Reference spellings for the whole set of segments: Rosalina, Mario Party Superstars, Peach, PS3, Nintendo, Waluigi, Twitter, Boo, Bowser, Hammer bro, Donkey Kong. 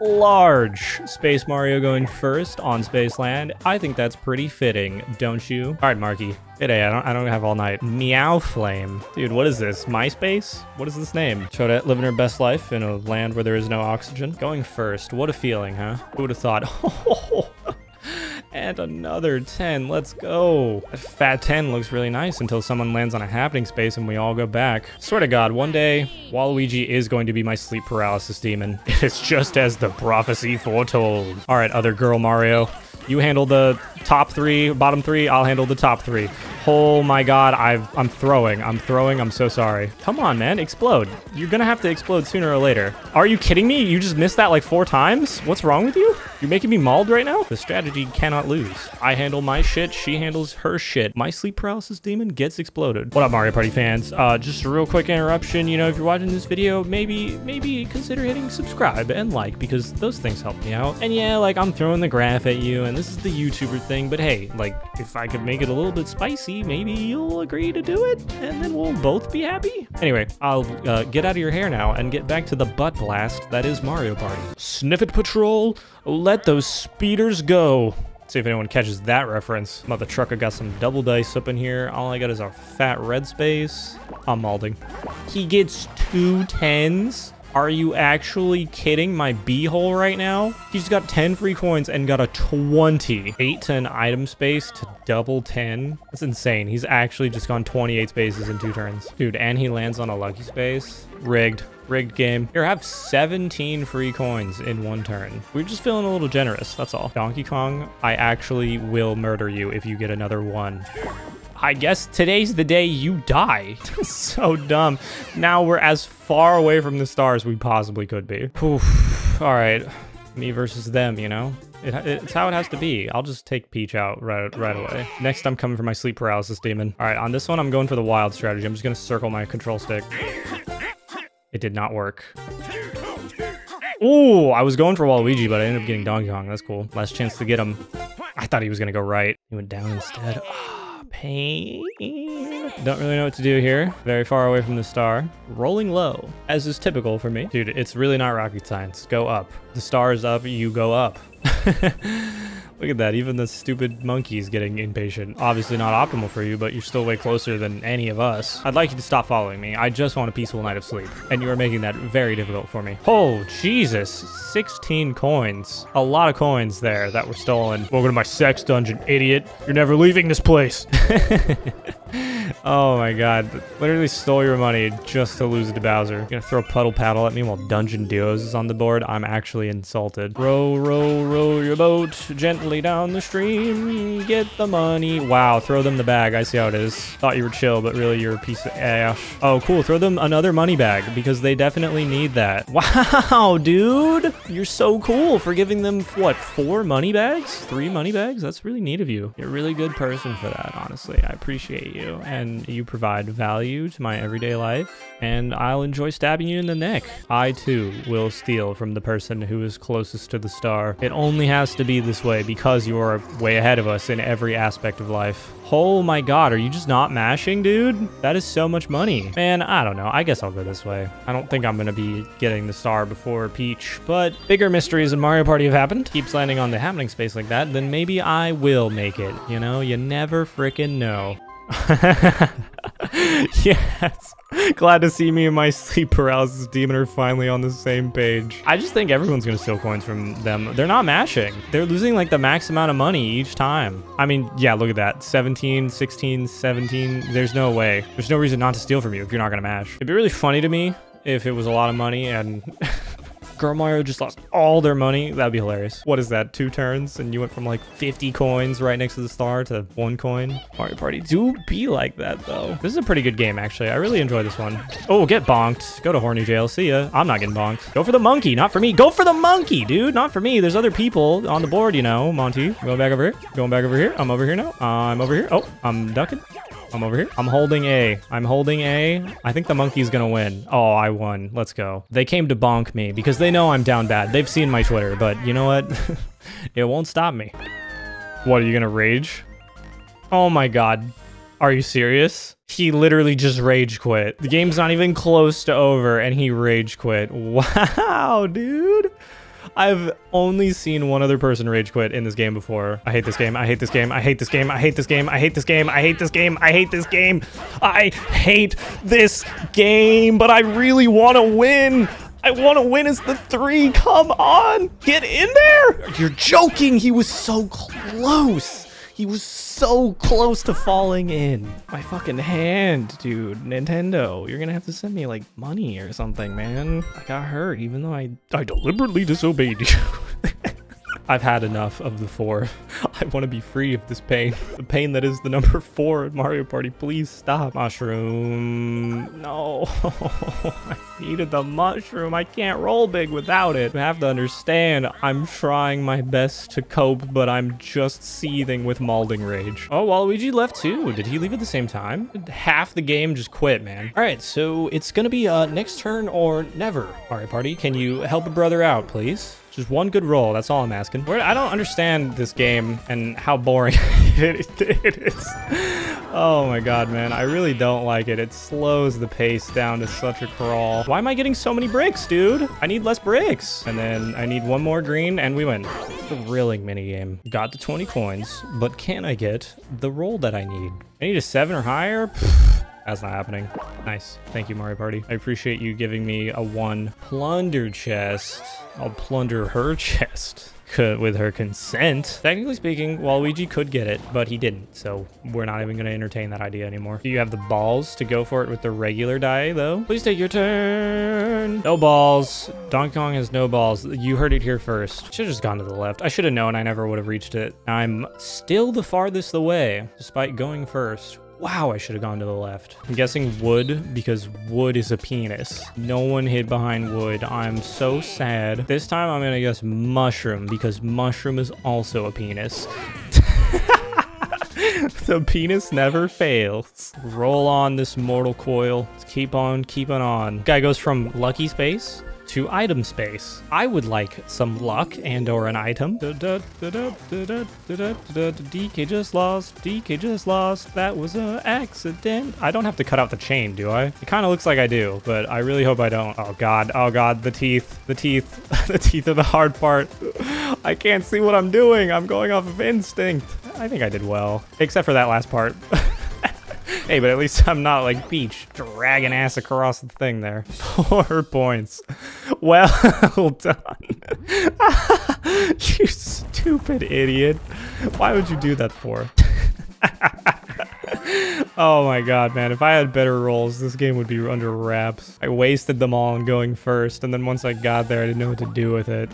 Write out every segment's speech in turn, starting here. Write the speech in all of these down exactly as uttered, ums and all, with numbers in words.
Large. Space Mario going first on Spaceland. I think that's pretty fitting, don't you? All right, Marky. Today, I don't, I don't have all night. Meow Flame. Dude, what is this? MySpace? What is this name? Chodette living her best life in a land where there is no oxygen. Going first. What a feeling, huh? Who would have thought? And another ten. Let's go. That fat ten looks really nice until someone lands on a happening space and we all go back. Swear to God, one day, Waluigi is going to be my sleep paralysis demon. It's just as the prophecy foretold. All right, other girl Mario. You handle the top three, bottom three, I'll handle the top three. Oh my God, I've, I'm throwing, I'm throwing, I'm so sorry. Come on, man, explode. You're gonna have to explode sooner or later. Are you kidding me? You just missed that like four times? What's wrong with you? You're making me mauled right now? The strategy cannot lose. I handle my shit, she handles her shit. My sleep paralysis demon gets exploded. What up, Mario Party fans? Uh, just a real quick interruption. You know, if you're watching this video, maybe, maybe consider hitting subscribe and like, because those things help me out. And yeah, like I'm throwing the graph at you, and this is the YouTuber thing, but hey, like if I could make it a little bit spicy, maybe you'll agree to do it and then we'll both be happy. Anyway, I'll uh, get out of your hair now and get back to the butt blast that is Mario Party. Sniff it patrol, let those speeders go. See if anyone catches that reference. Mother trucker got some double dice up in here. All I got is a fat red space. I'm malding. He gets two tens. Are you actually kidding my beehole right now? He's got ten free coins and got a twenty. eight to an item space to double ten. That's insane. He's actually just gone twenty-eight spaces in two turns. Dude, and he lands on a lucky space. Rigged. Rigged game. Here, have seventeen free coins in one turn. We're just feeling a little generous, that's all. Donkey Kong, I actually will murder you if you get another one. I guess today's the day you die. So dumb. Now we're as far away from the stars we possibly could be. Oof. All right, me versus them, you know? It, it's how it has to be. I'll just take Peach out right, right away. Next, I'm coming for my sleep paralysis demon. All right, on this one, I'm going for the wild strategy. I'm just gonna circle my control stick. It did not work. Ooh, I was going for Waluigi, but I ended up getting Donkey Kong. That's cool. Last chance to get him. I thought he was gonna go right. He went down instead. Pain. Don't really know what to do here. Very far away from the star. Rolling low, as is typical for me. Dude, it's really not rocket science. Go up. The star is up, you go up. Look at that, even the stupid monkey's getting impatient. Obviously not optimal for you, but you're still way closer than any of us. I'd like you to stop following me. I just want a peaceful night of sleep. And you are making that very difficult for me. Oh, Jesus, sixteen coins. A lot of coins there that were stolen. Welcome to my sex dungeon, idiot. You're never leaving this place. Oh my God, literally stole your money just to lose it to Bowser. You're gonna throw Puddle Paddle at me while Dungeon Duos is on the board? I'm actually insulted. Row, row, row your boat gently down the stream, get the money. Wow, throw them the bag, I see how it is. Thought you were chill, but really you're a piece of ash. Oh cool, throw them another money bag because they definitely need that. Wow, dude, you're so cool for giving them, what, four money bags? Three money bags? That's really neat of you. You're a really good person for that, honestly. I appreciate you. And you provide value to my everyday life, and I'll enjoy stabbing you in the neck. I too will steal from the person who is closest to the star. It only has to be this way because you are way ahead of us in every aspect of life. Oh my God, are you just not mashing, dude? That is so much money. Man, I don't know. I guess I'll go this way. I don't think I'm gonna be getting the star before Peach, but bigger mysteries in Mario Party have happened. Keeps landing on the happening space like that, then maybe I will make it. You know, you never freaking know. Yes, glad to see me and my sleep paralysis demon are finally on the same page. I just think everyone's gonna steal coins from them. They're not mashing. They're losing like the max amount of money each time. I mean, yeah, look at that. seventeen, sixteen, seventeen. There's no way. There's no reason not to steal from you if you're not gonna mash. It'd be really funny to me if it was a lot of money and Girl Mario just lost all their money. That'd be hilarious. What is that, two turns? And you went from like fifty coins right next to the star to one coin. Mario Party do be like that though. This is a pretty good game actually. I really enjoy this one. Oh, get bonked. Go to horny jail, see ya. I'm not getting bonked. Go for the monkey, not for me. Go for the monkey, dude, not for me. There's other people on the board, you know, Monty. Going back over here, going back over here. I'm over here now, I'm over here. Oh, I'm ducking. I'm over here. I'm holding A. I'm holding A. I think the monkey's gonna win. Oh, I won. Let's go. They came to bonk me because they know I'm down bad. They've seen my Twitter, but you know what? It won't stop me. What, are you gonna rage? Oh my God. Are you serious? He literally just rage quit. The game's not even close to over and he rage quit. Wow, dude. I've only seen one other person rage quit in this game before. I hate this game. I hate this game. I hate this game. I hate this game. I hate this game. I hate this game. I hate this game. I hate this game, but I really want to win. I want to win as the three. Come on. Get in there. You're joking. He was so close. He was so close to falling in. My fucking hand, dude. Nintendo, you're gonna have to send me like money or something, man. I got hurt even though I, I deliberately disobeyed you. I've had enough of the four. I want to be free of this pain. The pain that is the number four at Mario Party. Please stop. Mushroom. No. I needed the mushroom. I can't roll big without it. You have to understand, I'm trying my best to cope, but I'm just seething with malding rage. Oh, Waluigi left too. Did he leave at the same time? Half the game just quit, man. All right, so it's going to be uh, next turn or never. Mario Party, can you help a brother out, please? Just one good roll, that's all I'm asking. Where, I don't understand this game and how boring it, it is. Oh my God, man, I really don't like it. It slows the pace down to such a crawl. Why am I getting so many bricks, dude? I need less bricks. And then I need one more green and we win. Thrilling minigame. Got the twenty coins, but can I get the roll that I need? I need a seven or higher? That's not happening. Nice. Thank you, Mario Party. I appreciate you giving me a one. Plunder chest. I'll plunder her chest with her consent. Technically speaking, Waluigi could get it, but he didn't. So we're not even going to entertain that idea anymore. Do you have the balls to go for it with the regular die, though? Please take your turn. No balls. Donkey Kong has no balls. You heard it here first. Should have just gone to the left. I should have known I never would have reached it. I'm still the farthest away, despite going first. Wow, I should have gone to the left. I'm guessing wood because wood is a penis. No one hid behind wood. I'm so sad. This time I'm gonna guess mushroom because mushroom is also a penis. The penis never fails. Roll on this mortal coil. Let's keep on keeping on. Guy goes from lucky space to item space. I would like some luck and or an item. D K just lost. D K just lost. That was an accident. I don't have to cut out the chain, do I? It kind of looks like I do, but I really hope I don't. Oh God. Oh God. The teeth. The teeth. The teeth are the hard part. I can't see what I'm doing. I'm going off of instinct. I think I did well, except for that last part. Hey, but at least I'm not like Peach dragging ass across the thing there. Four points. Well done. You stupid idiot. Why would you do that for? Oh my God, man. If I had better rolls, this game would be under wraps. I wasted them all in going first. And then once I got there, I didn't know what to do with it.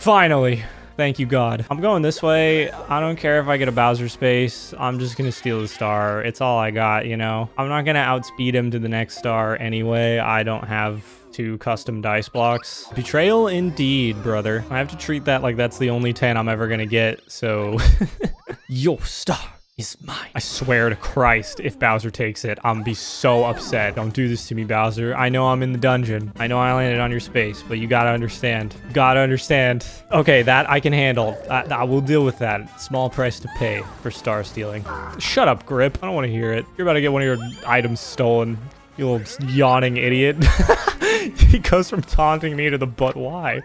Finally. Thank you, God. I'm going this way. I don't care if I get a Bowser space. I'm just going to steal the star. It's all I got, you know? I'm not going to outspeed him to the next star anyway. I don't have two custom dice blocks. Betrayal indeed, brother. I have to treat that like that's the only ten I'm ever going to get, so... Your star is mine. I swear to Christ, if Bowser takes it, I'm gonna be so upset. Don't do this to me, Bowser. I know I'm in the dungeon. I know I landed on your space, but you gotta understand. You gotta understand. Okay, that I can handle. I, I will deal with that. Small price to pay for star stealing. Shut up, Grip. I don't wanna hear it. You're about to get one of your items stolen, you little yawning idiot. He goes from taunting me to the but why.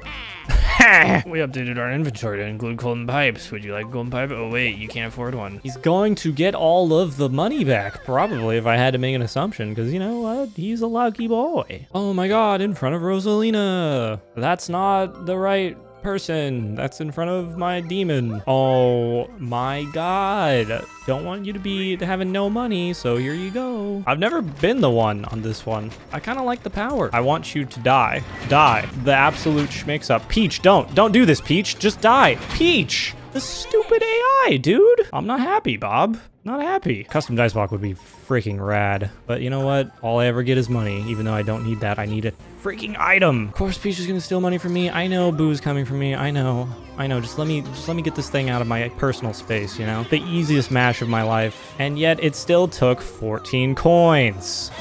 We updated our inventory to include golden pipes. Would you like a golden pipe? Oh wait, you can't afford one. He's going to get all of the money back, probably, if I had to make an assumption, because you know what? He's a lucky boy. Oh my God, in front of Rosalina. That's not the right person. That's in front of my demon. Oh my God. Don't want you to be having no money, so here you go. I've never been the one on this one. I kind of like the power. I want you to die. Die. The absolute schmicks up. Peach, don't. Don't do this, Peach. Just die. Peach! The stupid A I, dude. I'm not happy, Bob. Not happy. Custom dice block would be freaking rad. But you know what? All I ever get is money, even though I don't need that. I need a freaking item. Of course, Peach is gonna steal money from me. I know Boo's coming from me. I know. I know. Just let me just let me get this thing out of my personal space, you know? The easiest mash of my life. And yet it still took fourteen coins.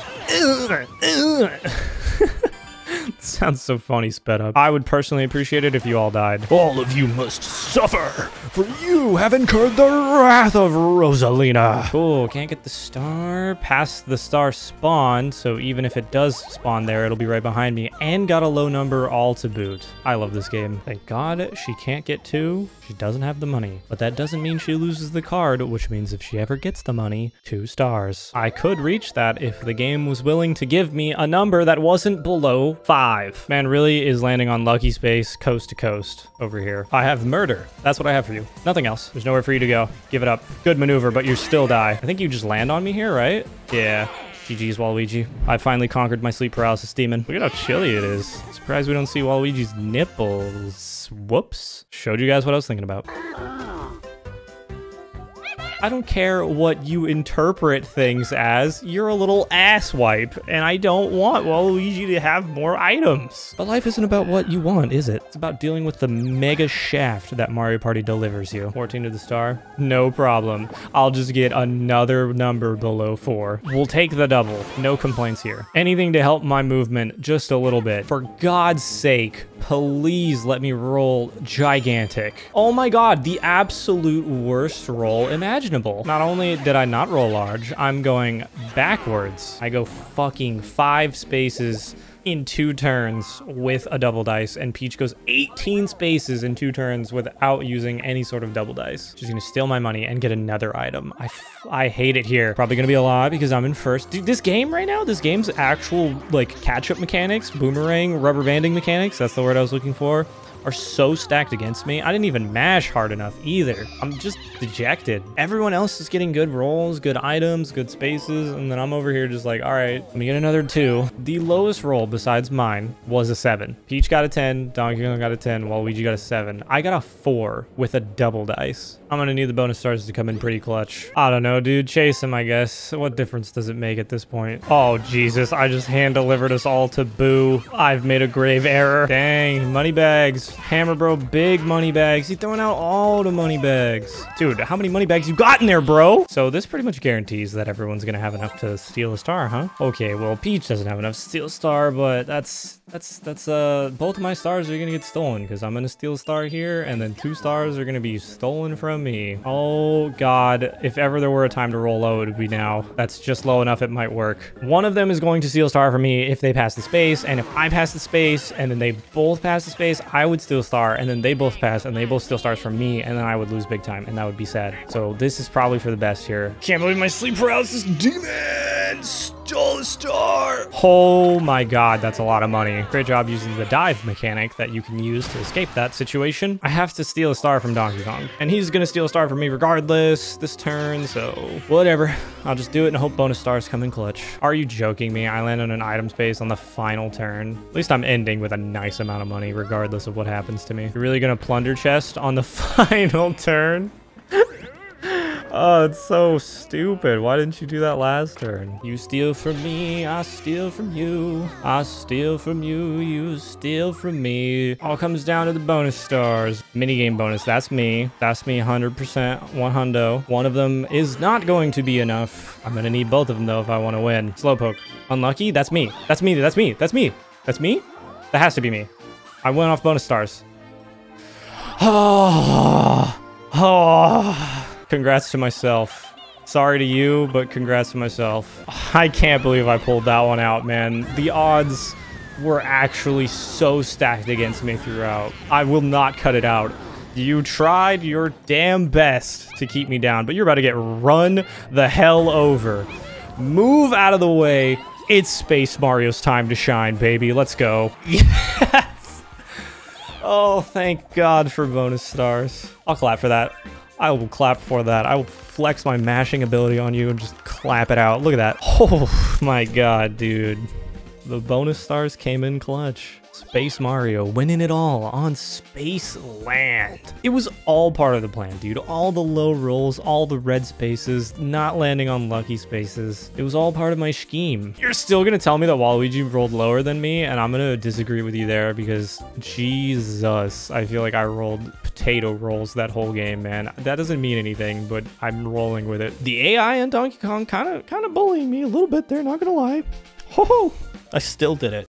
Sounds so funny sped up. I would personally appreciate it if you all died. All of you must suffer, for you have incurred the wrath of Rosalina. Cool, can't get the star past the star spawn, so even if it does spawn there, it'll be right behind me, and got a low number all to boot. I love this game. Thank God she can't get two. She doesn't have the money, but that doesn't mean she loses the card, which means if she ever gets the money, two stars. I could reach that if the game was willing to give me a number that wasn't below five. Man really is landing on lucky space coast to coast over here. I have murder. That's what I have for you. Nothing else. There's nowhere for you to go. Give it up. Good maneuver, but you still die. I think you just land on me here, right? Yeah. G G's Waluigi. I finally conquered my sleep paralysis demon. Look at how chilly it is. Surprised we don't see Waluigi's nipples. Whoops. Showed you guys what I was thinking about. I don't care what you interpret things as. You're a little asswipe, and I don't want Waluigi to have more items. But life isn't about what you want, is it? It's about dealing with the mega shaft that Mario Party delivers you. fourteen to the star? No problem. I'll just get another number below four. We'll take the double. No complaints here. Anything to help my movement just a little bit. For God's sake, please let me roll gigantic. Oh my God, the absolute worst roll imaginable. Not only did I not roll large, I'm going backwards. I go fucking five spaces in two turns with a double dice, and Peach goes eighteen spaces in two turns without using any sort of double dice. She's gonna steal my money and get another item. I, f I hate it here. Probably gonna be a lot because I'm in first. Dude, this game right now, this game's actual like catch-up mechanics, boomerang, rubber banding mechanics, that's the word I was looking for, are so stacked against me. I didn't even mash hard enough either. I'm just dejected. Everyone else is getting good rolls, good items, good spaces, and then I'm over here just like, all right, let me get another two. The lowest roll besides mine was a seven. Peach got a ten, Donkey Kong got a ten, Waluigi got a seven. I got a four with a double dice. I'm gonna need the bonus stars to come in pretty clutch. I don't know, dude, chase him, I guess. What difference does it make at this point? Oh, Jesus, I just hand-delivered us all to Boo. I've made a grave error. Dang, money bags. Hammer bro, big money bags. He's throwing out all the money bags. Dude, how many money bags you got in there, bro? So this pretty much guarantees that everyone's gonna have enough to steal a star, huh? Okay, well, Peach doesn't have enough to steal a star, but that's, that's, that's, uh, both of my stars are gonna get stolen because I'm gonna steal a star here and then two stars are gonna be stolen from me. Oh God, if ever there were a time to roll low, it would be now. That's just low enough, it might work. One of them is going to steal a star from me if they pass the space, and if I pass the space and then they both pass the space, I would steal a star, and then they both pass and they both steal stars from me, and then I would lose big time, and that would be sad. So this is probably for the best here. Can't believe my sleep paralysis demon stole a star. Oh my God, that's a lot of money. Great job using the dive mechanic that you can use to escape that situation. I have to steal a star from Donkey Kong, and he's gonna steal a star from me regardless this turn, so whatever. I'll just do it and hope bonus stars come in clutch. Are you joking me? I land on an item space on the final turn. At least I'm ending with a nice amount of money regardless of what happens to me. You're really gonna plunder chest on the final turn? Oh, it's so stupid. Why didn't you do that last turn? You steal from me, I steal from you. I steal from you, you steal from me. All comes down to the bonus stars. Minigame bonus, that's me. That's me one hundred percent, one hundo. One of them is not going to be enough. I'm gonna need both of them though if I wanna win. Slowpoke, unlucky, that's me. That's me, that's me, that's me. That's me? That has to be me. I went off bonus stars. Oh, oh. Congrats to myself. Sorry to you, but congrats to myself. I can't believe I pulled that one out, man. The odds were actually so stacked against me throughout. I will not cut it out. You tried your damn best to keep me down, but you're about to get run the hell over. Move out of the way. It's Space Mario's time to shine, baby. Let's go. Yeah. Oh, thank God for bonus stars. I'll clap for that. I will clap for that. I will flex my mashing ability on you and just clap it out. Look at that. Oh my God, dude. The bonus stars came in clutch. Space Mario winning it all on space land. It was all part of the plan, dude. All the low rolls, all the red spaces, not landing on lucky spaces. It was all part of my scheme. You're still gonna tell me that Waluigi rolled lower than me, and I'm gonna disagree with you there because Jesus, I feel like I rolled potato rolls that whole game, man. That doesn't mean anything, but I'm rolling with it. The A I and Donkey Kong kind of kind of bullying me a little bit there, not gonna lie. Ho ho. I still did it.